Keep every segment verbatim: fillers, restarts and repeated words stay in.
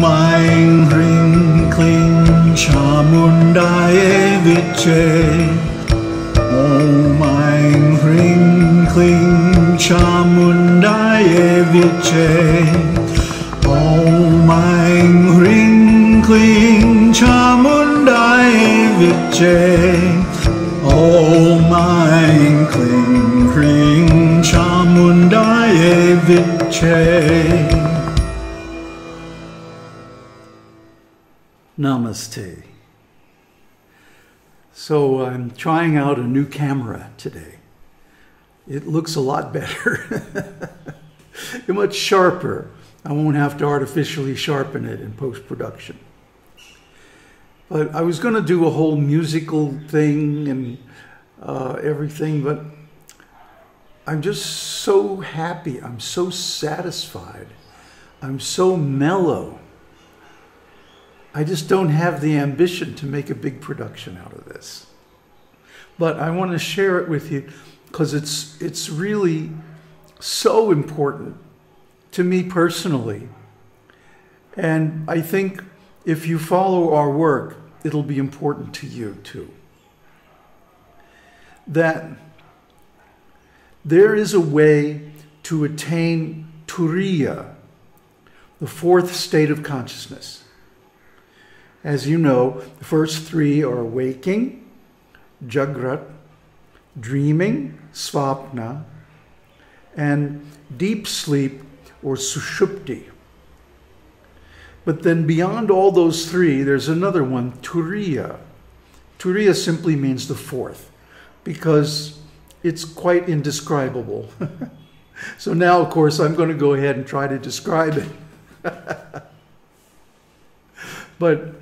Mine ring cling Chamundaye Viche. Om mine ring cling Chamundaye Viche. Om mine ring cling Chamundaye Viche. Om mine cling cling Chamundaye Viche. Namaste. So I'm trying out a new camera today. It looks a lot better. It's much sharper. I won't have to artificially sharpen it in post-production. But I was going to do a whole musical thing and uh, everything, but I'm just so happy. I'm so satisfied. I'm so mellow. I just don't have the ambition to make a big production out of this. But I want to share it with you because it's, it's really so important to me personally. And I think if you follow our work, it'll be important to you too. That there is a way to attain Turiya, the fourth state of consciousness. As you know, the first three are waking, Jagrat, dreaming, Svapna, and deep sleep, or Sushupti. But then beyond all those three, there's another one, Turiya. Turiya simply means the fourth, because it's quite indescribable. So now, of course, I'm going to go ahead and try to describe it. But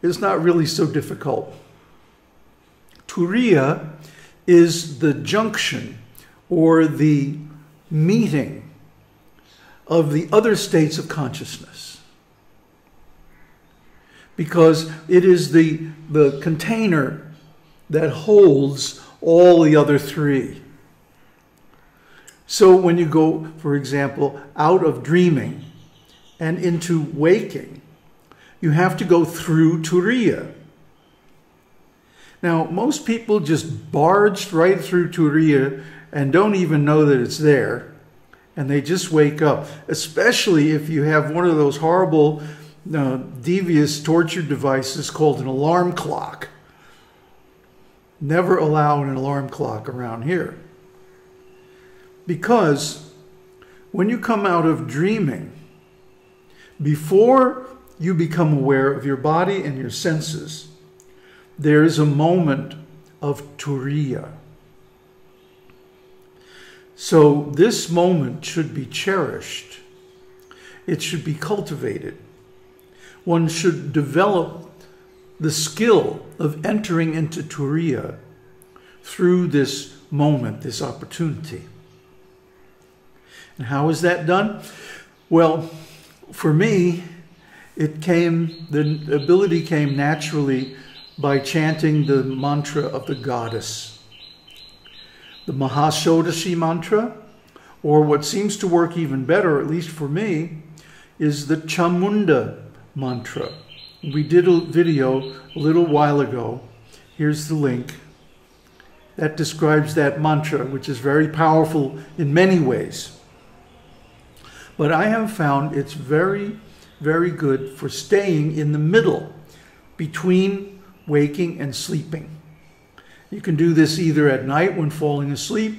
it's not really so difficult. Turiya is the junction or the meeting of the other states of consciousness, because it is the, the container that holds all the other three. So when you go, for example, out of dreaming and into waking, you have to go through Turiya. Now, most people just barge right through Turiya and don't even know that it's there, and they just wake up, especially if you have one of those horrible, uh, devious torture devices called an alarm clock. Never allow an alarm clock around here. Because when you come out of dreaming, before you become aware of your body and your senses, there is a moment of Turiya. So this moment should be cherished. It should be cultivated. One should develop the skill of entering into Turiya through this moment, this opportunity. And how is that done? Well, for me, It came, the ability came naturally by chanting the mantra of the goddess. The Mahashodashi mantra, or what seems to work even better, at least for me, is the Chamunda mantra. We did a video a little while ago. Here's the link. That describes that mantra, which is very powerful in many ways. But I have found it's very very good for staying in the middle between waking and sleeping. You can do this either at night when falling asleep,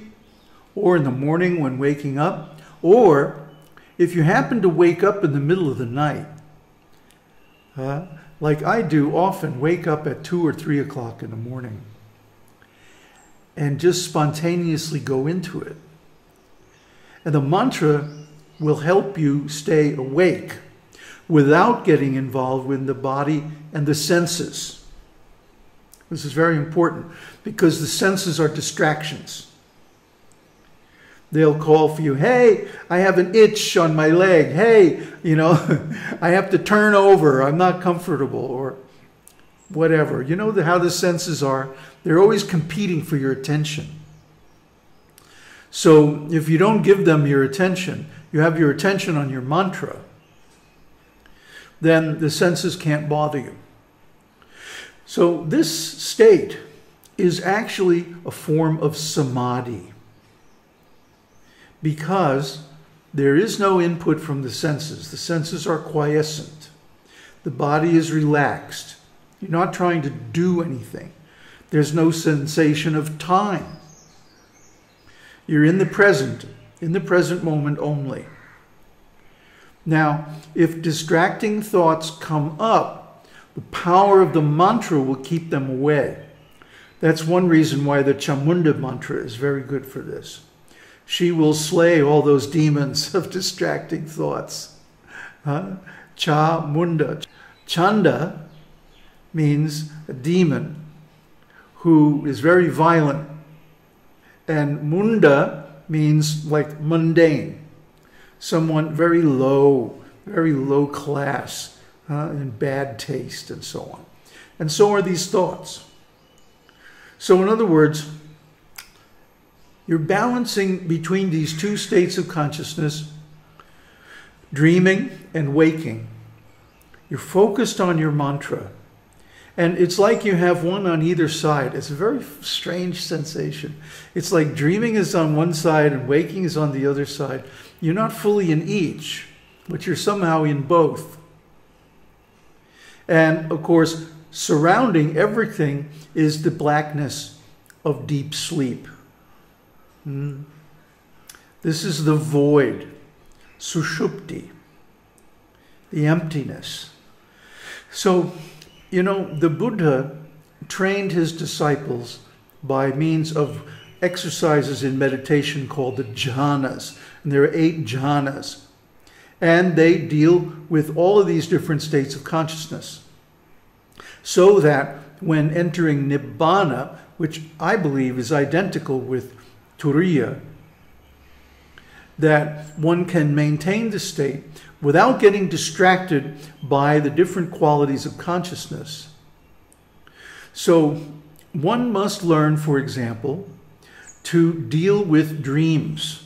or in the morning when waking up, or if you happen to wake up in the middle of the night, uh, like I do often, wake up at two or three o'clock in the morning and just spontaneously go into it. And the mantra will help you stay awake without getting involved with the body and the senses. This is very important because the senses are distractions. They'll call for you, hey, I have an itch on my leg. Hey, you know, I have to turn over. I'm not comfortable, or whatever. You know how the senses are. They're always competing for your attention. So if you don't give them your attention, you have your attention on your mantra, then the senses can't bother you. So this state is actually a form of samadhi, because there is no input from the senses. The senses are quiescent. The body is relaxed. You're not trying to do anything. There's no sensation of time. You're in the present, in the present moment only. Now, if distracting thoughts come up, the power of the mantra will keep them away. That's one reason why the Chamunda mantra is very good for this. She will slay all those demons of distracting thoughts. Huh? Chamunda. Chanda means a demon who is very violent. And Munda means like mundane, someone very low, very low class, uh, in bad taste and so on. And so are these thoughts. So in other words, you're balancing between these two states of consciousness, dreaming and waking. You're focused on your mantra. And it's like you have one on either side. It's a very strange sensation. It's like dreaming is on one side and waking is on the other side. You're not fully in each, but you're somehow in both. And of course, surrounding everything is the blackness of deep sleep. Mm. This is the void, Sushupti, the emptiness. So, you know, the Buddha trained his disciples by means of exercises in meditation called the jhanas. And there are eight jhanas. And they deal with all of these different states of consciousness. So that when entering Nibbana, which I believe is identical with Turiya, that one can maintain the state without getting distracted by the different qualities of consciousness. So one must learn, for example, to deal with dreams.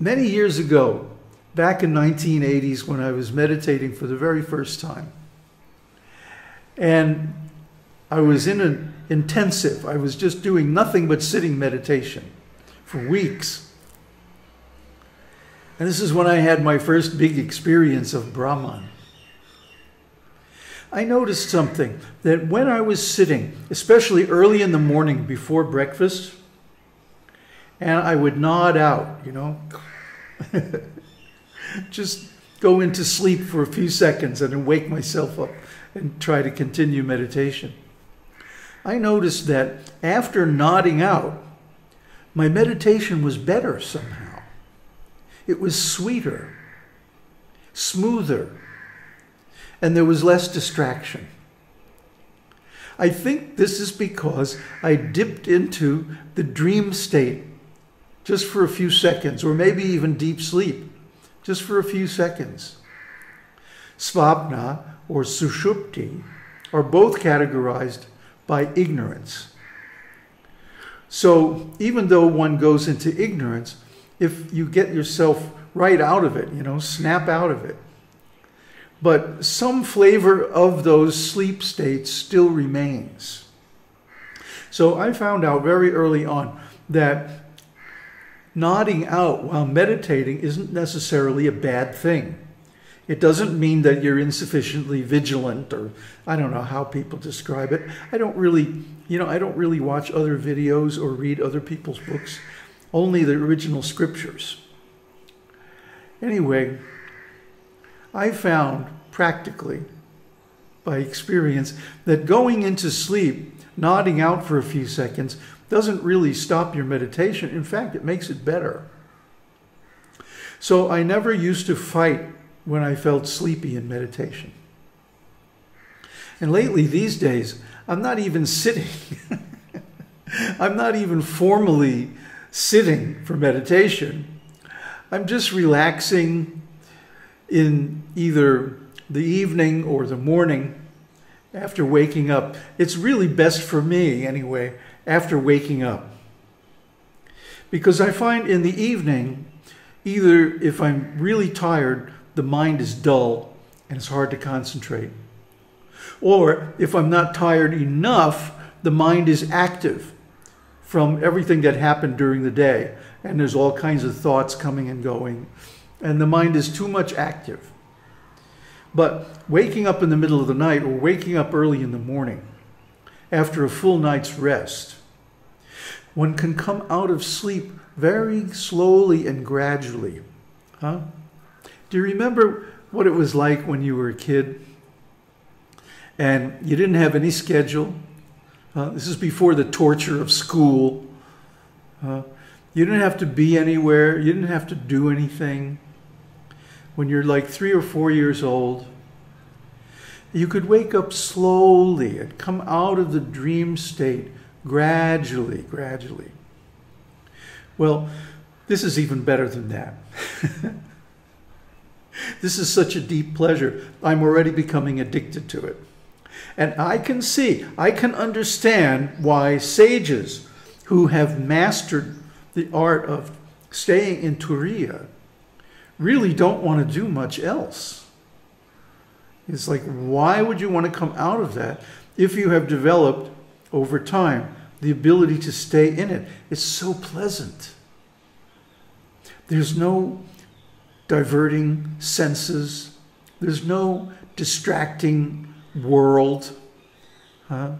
Many years ago, back in the nineteen eighties, when I was meditating for the very first time, and I was in an intensive, I was just doing nothing but sitting meditation for weeks. And this is when I had my first big experience of Brahman. I noticed something, that when I was sitting, especially early in the morning before breakfast, and I would nod out, you know, just go into sleep for a few seconds and then wake myself up and try to continue meditation. I noticed that after nodding out, my meditation was better somehow. It was sweeter, smoother, and there was less distraction. I think this is because I dipped into the dream state just for a few seconds, or maybe even deep sleep, just for a few seconds. Svapna or Sushupti are both categorized by ignorance. So even though one goes into ignorance, if you get yourself right out of it, you know, snap out of it. But some flavor of those sleep states still remains. So I found out very early on that nodding out while meditating isn't necessarily a bad thing. It doesn't mean that you're insufficiently vigilant, or I don't know how people describe it. I don't really, you know, I don't really watch other videos or read other people's books. Only the original scriptures. Anyway, I found practically by experience that going into sleep, nodding out for a few seconds, doesn't really stop your meditation. In fact, it makes it better. So I never used to fight when I felt sleepy in meditation. And lately, these days, I'm not even sitting. I'm not even formally sitting for meditation. I'm just relaxing in either the evening or the morning after waking up. It's really best for me anyway, after waking up. Because I find in the evening, either if I'm really tired, the mind is dull and it's hard to concentrate. Or if I'm not tired enough, the mind is active from everything that happened during the day. And there's all kinds of thoughts coming and going. And the mind is too much active. But waking up in the middle of the night or waking up early in the morning after a full night's rest, one can come out of sleep very slowly and gradually. Huh? Do you remember what it was like when you were a kid and you didn't have any schedule? Uh, this is before the torture of school. Uh, you didn't have to be anywhere. You didn't have to do anything. When you're like three or four years old, you could wake up slowly and come out of the dream state gradually, gradually. Well, this is even better than that. This is such a deep pleasure. I'm already becoming addicted to it. And I can see, I can understand why sages who have mastered the art of staying in Turiya really don't want to do much else. It's like, why would you want to come out of that if you have developed over time the ability to stay in it? It's so pleasant. There's no diverting senses. There's no distracting world. Huh?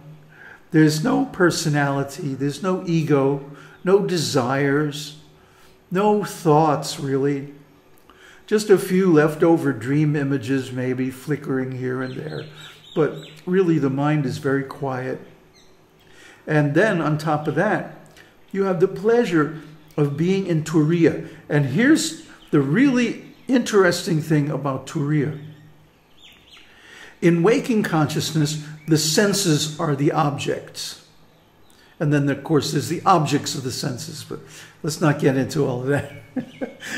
There's no personality. There's no ego, no desires, no thoughts really. Just a few leftover dream images maybe flickering here and there. But really the mind is very quiet. And then on top of that, you have the pleasure of being in Turiya. And here's the really interesting thing about Turiya. In waking consciousness, the senses are the objects. And then, of course, there's the objects of the senses, but let's not get into all of that.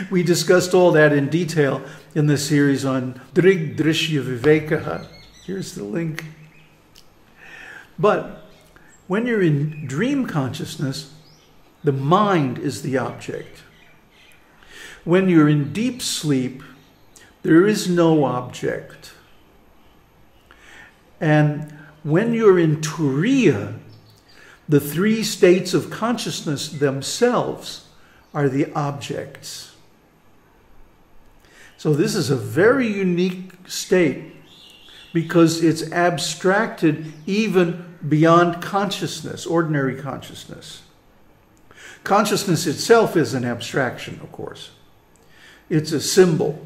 We discussed all that in detail in the series on Drig Drishya Vivekaha. Here's the link. But when you're in dream consciousness, the mind is the object. When you're in deep sleep, there is no object. And when you're in Turiya, the three states of consciousness themselves are the objects. So this is a very unique state because it's abstracted even beyond consciousness, ordinary consciousness. Consciousness itself is an abstraction, of course. It's a symbol,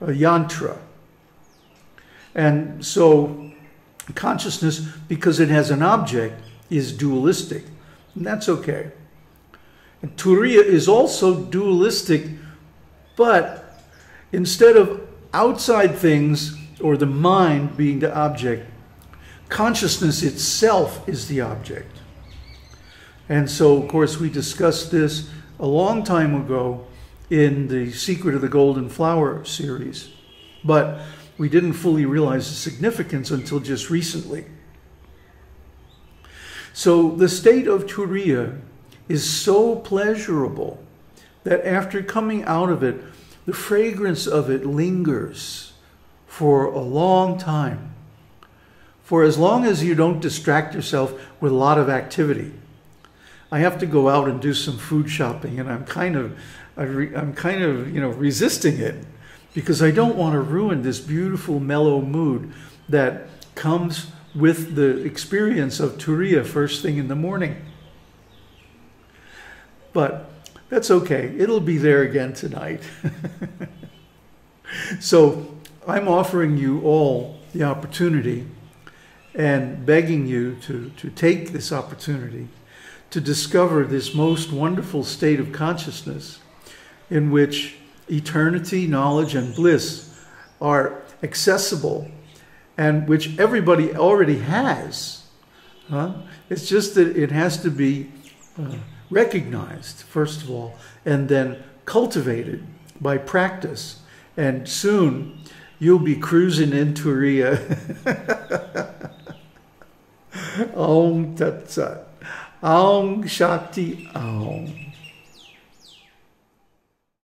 a yantra. And so consciousness, because it has an object, is dualistic. And that's okay. And Turiya is also dualistic, but instead of outside things or the mind being the object, consciousness itself is the object. And so, of course, we discussed this a long time ago in the Secret of the Golden Flower series, but we didn't fully realize the significance until just recently. So the state of Turiya is so pleasurable that after coming out of it, the fragrance of it lingers for a long time, for as long as you don't distract yourself with a lot of activity. I have to go out and do some food shopping, and I'm kind of, I'm kind of, you know, resisting it because I don't want to ruin this beautiful mellow mood that comes with the experience of Turiya first thing in the morning. But that's okay. It'll be there again tonight. So I'm offering you all the opportunity and begging you to, to take this opportunity to discover this most wonderful state of consciousness in which eternity, knowledge, and bliss are accessible and which everybody already has. Huh? It's just that it has to be Uh, recognized, first of all, and then cultivated by practice. And soon you'll be cruising in Turiya. Aum Tat Sat. Aum Shakti Aum.